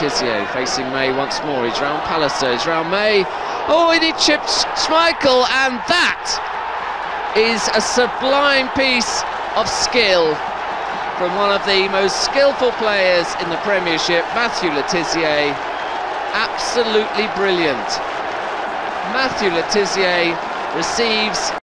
Tissier facing May once more. He's round Pallister, he's round May. Oh, and he chips Schmeichel, and that is a sublime piece of skill from one of the most skillful players in the Premiership, Matthew Le Tissier. Absolutely brilliant. Matthew Le Tissier receives